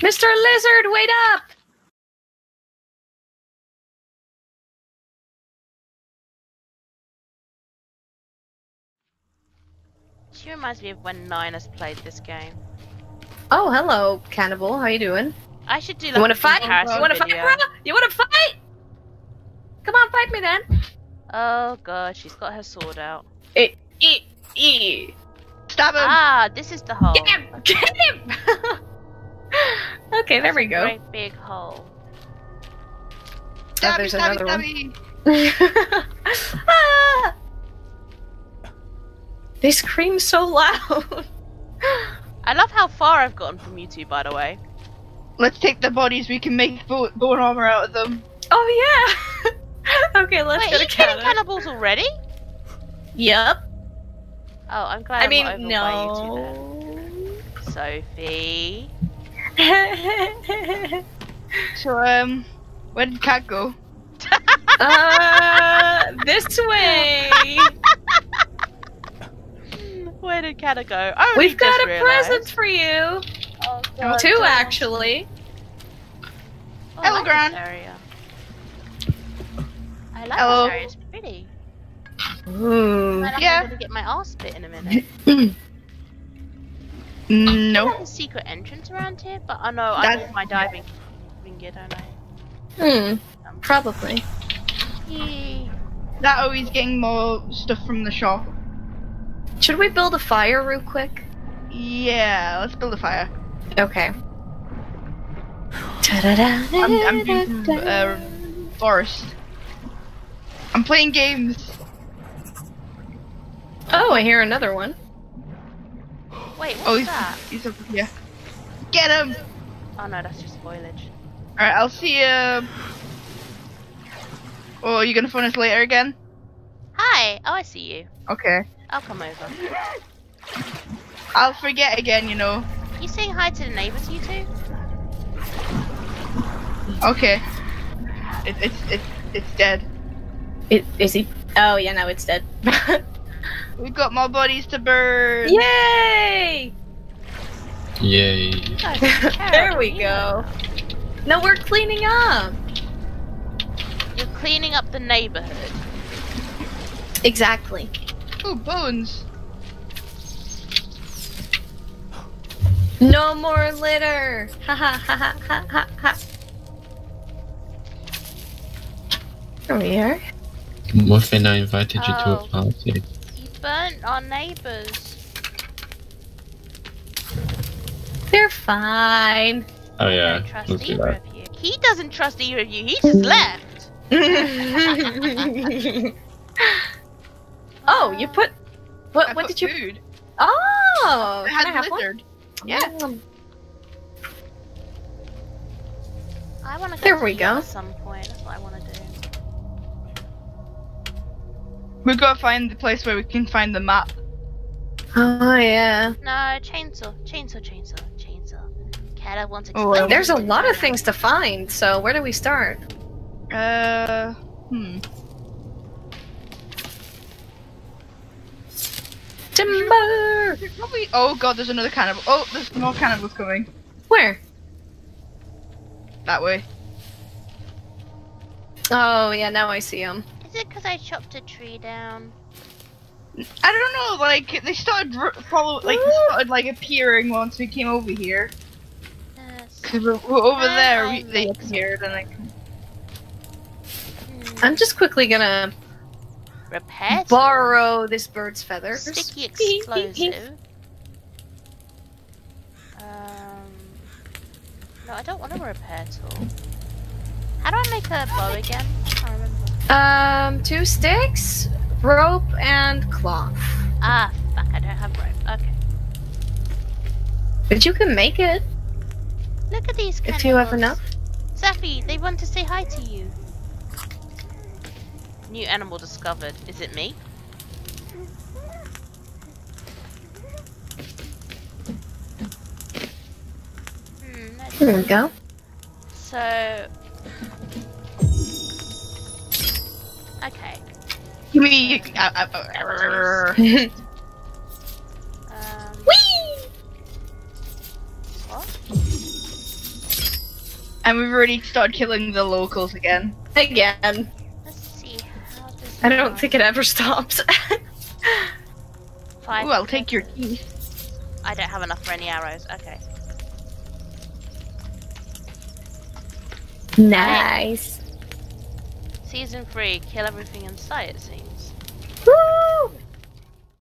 Mr. Lizard, wait up! She reminds me of when Niners played this game. Oh, hello, Cannibal. How you doing? I should do like You wanna fight, bro? You wanna fight? Come on, fight me then. Oh god, she's got her sword out. Stab him! Ah, this is the hole. Get him! Okay. Get him! Okay, there we go. Great big hole. Stabby, oh, there's stabby, another one. Ah! They scream so loud. I love how far I've gotten from you two, by the way. Let's take the bodies. We can make bone armor out of them. Oh yeah. Okay, let's go to Canada. Wait, are you cannibals already? Yep. Oh, I'm glad I mean, I'm not over by you two then. Sophie. So, where did Cat go? This way! Where did Cat go? Oh, we've got a present for you! Oh, God. Two, actually. Oh, hello, Gran. I love this area, it's pretty. Ooh. Yeah. I'm gonna get my ass bit in a minute. No. There's a secret entrance around here, but I know I did my diving gear, don't I? Hmm. Probably. Yay. That always getting more stuff from the shop. Should we build a fire real quick? Yeah, let's build a fire. Okay. I'm doing some, forest. I'm playing games. Oh, I hear another one. Wait, what's that? He's up here. Get him! Oh no, that's just foliage. Alright, I'll see you. Oh, are you gonna phone us later again? Hi! Oh, I see you. Okay. I'll come over. I'll forget again, you know. You saying hi to the neighbors, you two? Okay. It's dead. Is he? Oh yeah, no, it's dead. We've got more bodies to burn. Yay! Yay! There we go. No, we're cleaning up. You're cleaning up the neighborhood. Exactly. Ooh, bones. No more litter. Ha ha ha ha ha ha. There we are. Muffin, I invited you to a party. You burnt our neighbors. They're fine. Oh yeah. I don't trust either of you. He doesn't trust either of you. He just left. Oh, you put what did you? Food. Oh, I had lizard. One? Yeah. I want to. There we go. At some point, that's what I want to do. We gotta find the place where we can find the map. Oh yeah. No, chainsaw. Cat, I want to explore. Oh, there's a lot of things to find. So where do we start? Timber. Probably. Oh god, there's another cannibal. Oh, there's more cannibals coming. Where? That way. Oh yeah, now I see them. Is it because I chopped a tree down? I don't know, like, they started appearing once we came over here. Because we're over there, they appeared and like... I'm just quickly gonna... Repair? Borrow this bird's feathers. Sticky explosive. No, I don't want a repair tool. How do I make a bow again? I can't remember. 2 sticks, rope, and cloth. Ah, fuck, I don't have rope. Okay. But you can make it. Look at these cannibals. If you have enough. Sapphi, they want to say hi to you. New animal discovered. Is it me? There we go. So... Okay. Give me. Whee! What? And we've already started killing the locals again. Again. Let's see. How does this I don't think it ever stops. Ooh, I'll take your teeth. I don't have enough for any arrows. Okay. Nice. Season 3, kill everything in sight, it seems.